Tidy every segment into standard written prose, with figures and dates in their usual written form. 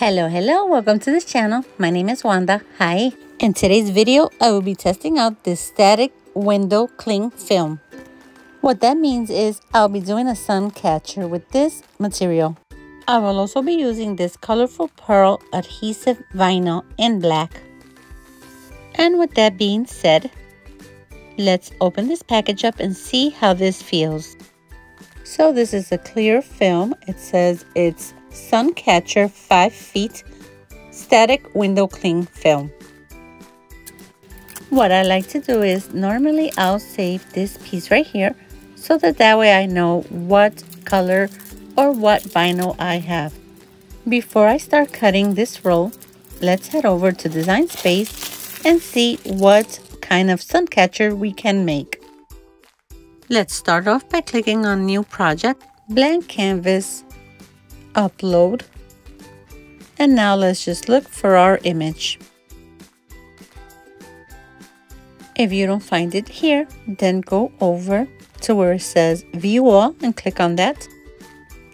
Hello, welcome to this channel. My name is Wanda. Hi. In today's video, I will be testing out this static window cling film. What that means is I'll be doing a sun catcher with this material. I will also be using this colorful pearl adhesive vinyl in black. And with that being said, let's open this package up and see how this feels. So this is a clear film. It says it's Suncatcher 5 feet static window cling film. What I like to do is normally I'll save this piece right here so that way I know what color or what vinyl I have. Before I start cutting this roll, let's head over to Design Space and see what kind of sun catcher we can make. Let's start off by clicking on New Project, Blank Canvas, Upload, and now let's just look for our image. If you don't find it here, then go over to where it says View All and click on that,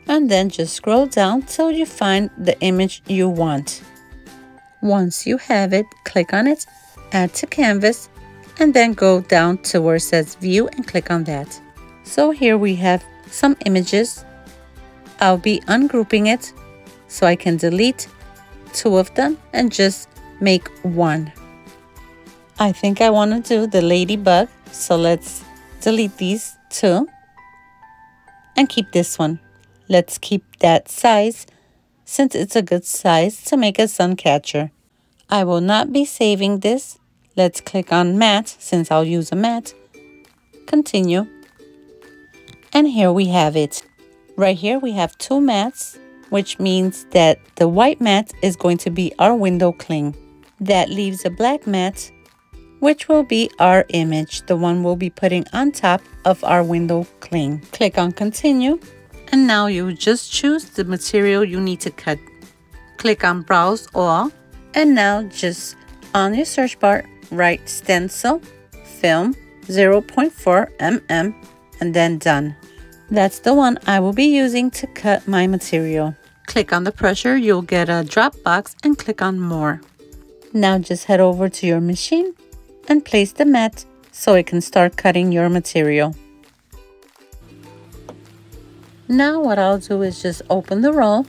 and then just scroll down till you find the image you want. Once you have it, click on it, Add to Canvas, and then go down to where it says View and click on that. So here we have some images. I'll be ungrouping it so I can delete two of them and just make one. I think I want to do the ladybug, so let's delete these two and keep this one. Let's keep that size since it's a good size to make a sun catcher. I will not be saving this. Let's click on matte since I'll use a matte. Continue. And here we have it. Right here we have two mats, which means that the white mat is going to be our window cling. That leaves a black mat, which will be our image, the one we'll be putting on top of our window cling. Click on Continue, and now you just choose the material you need to cut. Click on Browse All, and now just on your search bar, write Stencil Film 0.4 mm, and then Done. That's the one I will be using to cut my material. Click on the pressure, you'll get a drop box, and click on More. Now just head over to your machine and place the mat so it can start cutting your material. Now what I'll do is just open the roll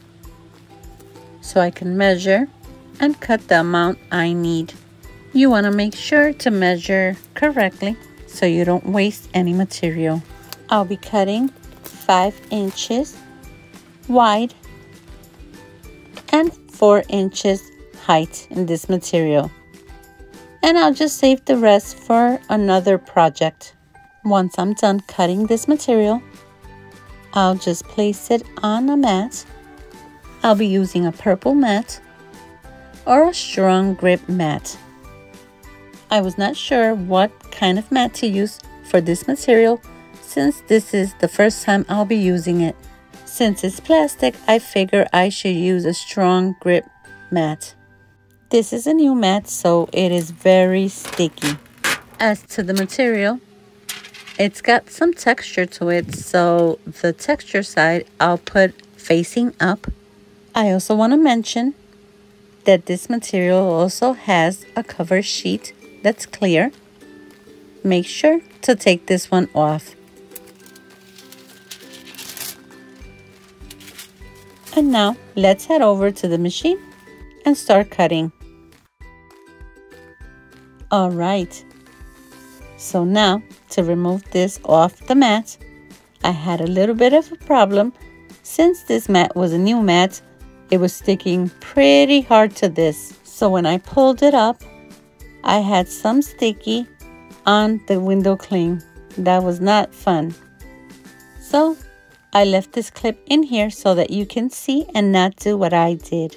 so I can measure and cut the amount I need. You want to make sure to measure correctly so you don't waste any material. I'll be cutting 5 inches wide and 4 inches height in this material, and I'll just save the rest for another project. Once I'm done cutting this material, I'll just place it on a mat. I'll be using a purple mat or a strong grip mat. I was not sure what kind of mat to use for this material since this is the first time I'll be using it. Since it's plastic, I figure I should use a strong grip mat. This is a new mat, so it is very sticky. As to the material, it's got some texture to it, so the texture side I'll put facing up. I also want to mention that this material also has a cover sheet that's clear. Make sure to take this one off. And now let's head over to the machine and start cutting. All right, so now to remove this off the mat, I had a little bit of a problem. Since this mat was a new mat, it was sticking pretty hard to this. So when I pulled it up, I had some sticky on the window cling. That was not fun. So I left this clip in here so that you can see and not do what I did.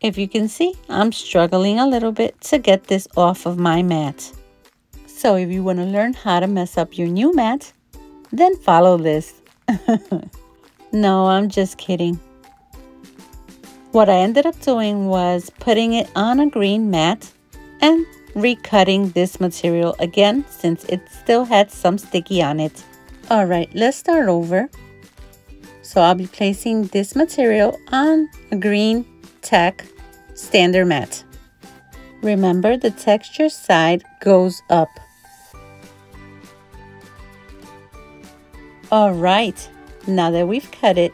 If you can see, I'm struggling a little bit to get this off of my mat. So if you want to learn how to mess up your new mat, then follow this. No, I'm just kidding. What I ended up doing was putting it on a green mat and recutting this material again since it still had some sticky on it. All right, let's start over. So I'll be placing this material on a green Tech Standard Matte. Remember, the texture side goes up. All right, now that we've cut it,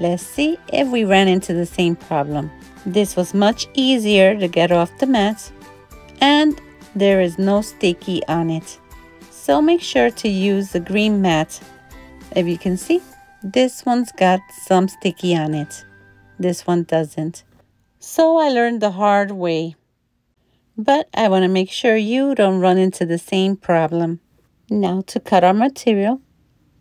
let's see if we ran into the same problem. This was much easier to get off the mat, and there is no sticky on it. So make sure to use the green mat. If you can see, this one's got some sticky on it. This one doesn't. So I learned the hard way. But I want to make sure you don't run into the same problem. Now to cut our material,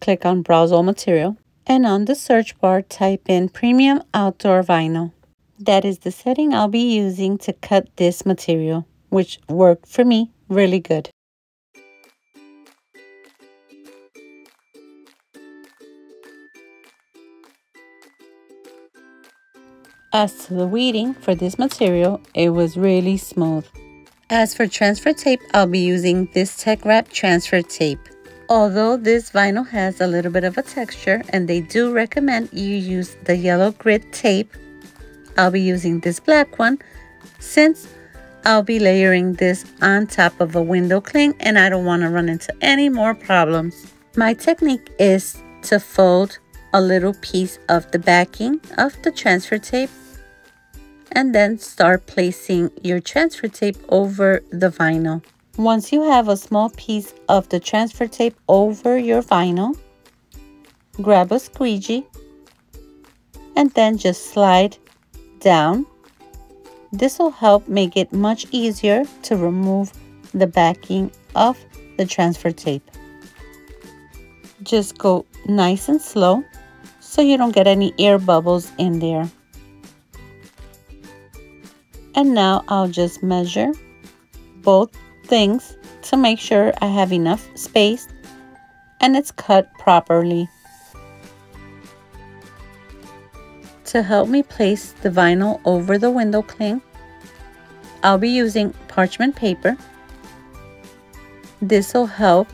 click on Browse All Material, and on the search bar type in Premium Outdoor Vinyl. That is the setting I'll be using to cut this material, which worked for me really good. As to the weeding for this material, it was really smooth. As for transfer tape, I'll be using this Tech Wrap transfer tape. Although this vinyl has a little bit of a texture and they do recommend you use the yellow grit tape, I'll be using this black one since I'll be layering this on top of a window cling and I don't want to run into any more problems. My technique is to fold a little piece of the backing of the transfer tape and then start placing your transfer tape over the vinyl. Once you have a small piece of the transfer tape over your vinyl, grab a squeegee and then just slide down. This will help make it much easier to remove the backing of the transfer tape. Just go nice and slow so you don't get any air bubbles in there. And now I'll just measure both things to make sure I have enough space and it's cut properly. To help me place the vinyl over the window cling, I'll be using parchment paper. This will help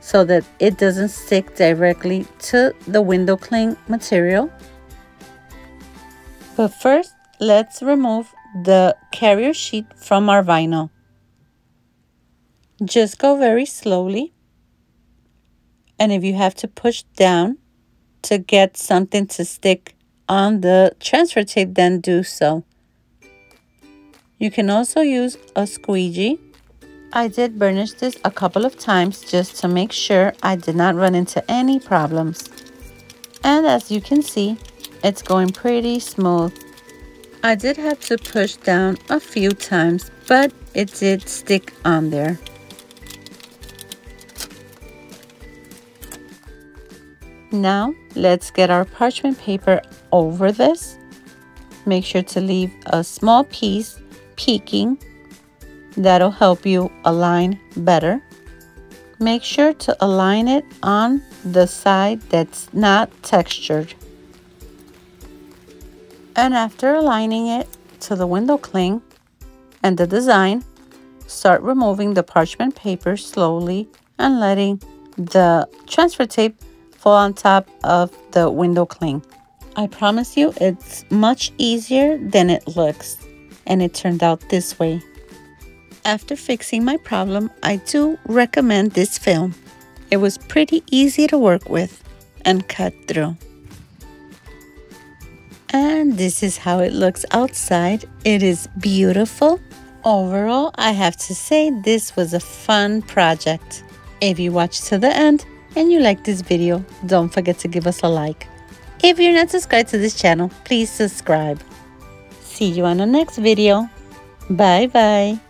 so that it doesn't stick directly to the window cling material. But first, let's remove the carrier sheet from our vinyl. Just go very slowly, and if you have to push down to get something to stick on the transfer tape, then do so. You can also use a squeegee. I did burnish this a couple of times just to make sure I did not run into any problems. And as you can see, it's going pretty smooth. I did have to push down a few times, but it did stick on there. Now, let's get our parchment paper over this. Make sure to leave a small piece peeking. That'll help you align better. Make sure to align it on the side that's not textured. And after aligning it to the window cling and the design, start removing the parchment paper slowly and letting the transfer tape fall on top of the window cling. I promise you it's much easier than it looks, and it turned out this way. After fixing my problem, I do recommend this film. It was pretty easy to work with and cut through. And this is how it looks outside. It is beautiful. Overall, I have to say this was a fun project. If you watched to the end and you like this video, don't forget to give us a like. If you're not subscribed to this channel, please subscribe. See you on the next video. Bye bye.